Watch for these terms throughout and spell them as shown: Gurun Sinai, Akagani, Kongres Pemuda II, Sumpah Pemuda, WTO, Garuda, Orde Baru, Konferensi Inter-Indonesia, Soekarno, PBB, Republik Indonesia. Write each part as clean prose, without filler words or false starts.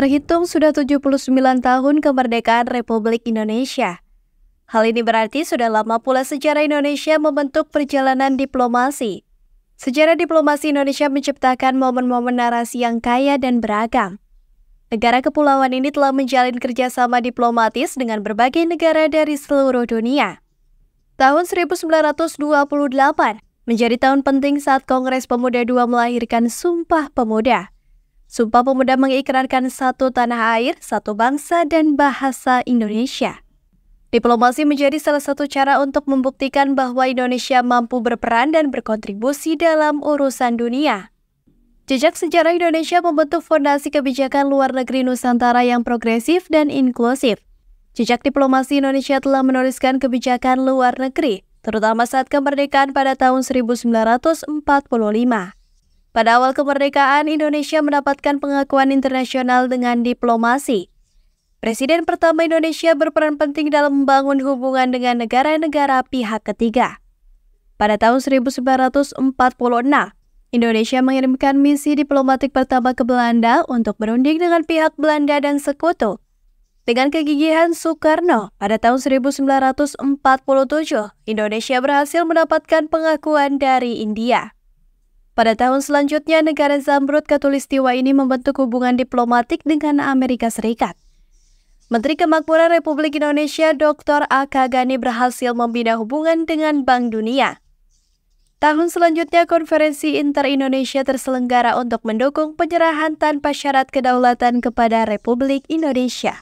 Terhitung sudah 79 tahun kemerdekaan Republik Indonesia. Hal ini berarti sudah lama pula sejarah Indonesia membentuk perjalanan diplomasi. Sejarah diplomasi Indonesia menciptakan momen-momen narasi yang kaya dan beragam. Negara kepulauan ini telah menjalin kerjasama diplomatis dengan berbagai negara dari seluruh dunia. Tahun 1928 menjadi tahun penting saat Kongres Pemuda II melahirkan Sumpah Pemuda. Sumpah Pemuda mengikrankan satu tanah air, satu bangsa, dan bahasa Indonesia. Diplomasi menjadi salah satu cara untuk membuktikan bahwa Indonesia mampu berperan dan berkontribusi dalam urusan dunia. Jejak sejarah Indonesia membentuk fondasi kebijakan luar negeri Nusantara yang progresif dan inklusif. Jejak diplomasi Indonesia telah menuliskan kebijakan luar negeri, terutama saat kemerdekaan pada tahun 1945. Pada awal kemerdekaan, Indonesia mendapatkan pengakuan internasional dengan diplomasi. Presiden pertama Indonesia berperan penting dalam membangun hubungan dengan negara-negara pihak ketiga. Pada tahun 1946, Indonesia mengirimkan misi diplomatik pertama ke Belanda untuk berunding dengan pihak Belanda dan sekutu. Dengan kegigihan Soekarno, pada tahun 1947, Indonesia berhasil mendapatkan pengakuan dari India. Pada tahun selanjutnya, negara Zamrud Katulistiwa ini membentuk hubungan diplomatik dengan Amerika Serikat. Menteri Kemakmuran Republik Indonesia Dr. Akagani berhasil membina hubungan dengan Bank Dunia. Tahun selanjutnya, Konferensi Inter-Indonesia terselenggara untuk mendukung penyerahan tanpa syarat kedaulatan kepada Republik Indonesia.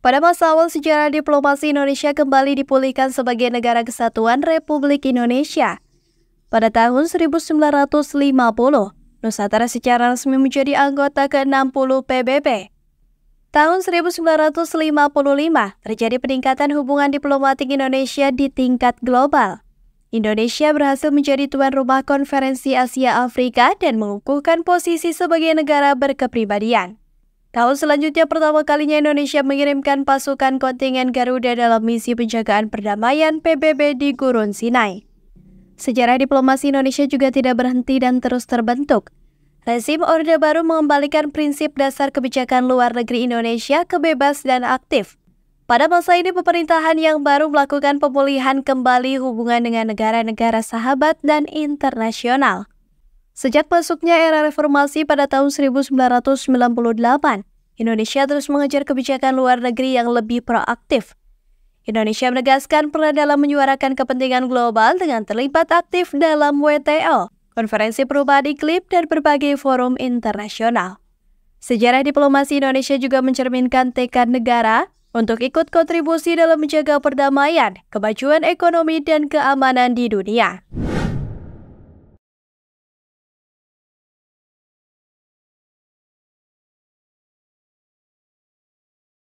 Pada masa awal sejarah diplomasi Indonesia kembali dipulihkan sebagai negara kesatuan Republik Indonesia. Pada tahun 1950, Nusantara secara resmi menjadi anggota ke-60 PBB. Tahun 1955 terjadi peningkatan hubungan diplomatik Indonesia di tingkat global. Indonesia berhasil menjadi tuan rumah Konferensi Asia Afrika dan mengukuhkan posisi sebagai negara berkepribadian. Tahun selanjutnya pertama kalinya Indonesia mengirimkan pasukan kontingen Garuda dalam misi penjagaan perdamaian PBB di Gurun Sinai. Sejarah diplomasi Indonesia juga tidak berhenti dan terus terbentuk. Rezim Orde Baru mengembalikan prinsip dasar kebijakan luar negeri Indonesia kebebas dan aktif. Pada masa ini pemerintahan yang baru melakukan pemulihan kembali hubungan dengan negara-negara sahabat dan internasional. Sejak masuknya era reformasi pada tahun 1998, Indonesia terus mengejar kebijakan luar negeri yang lebih proaktif. Indonesia menegaskan peran dalam menyuarakan kepentingan global dengan terlibat aktif dalam WTO. Konferensi Perubahan Iklim, dan berbagai forum internasional. Sejarah diplomasi Indonesia juga mencerminkan tekad negara untuk ikut kontribusi dalam menjaga perdamaian, kemajuan ekonomi, dan keamanan di dunia.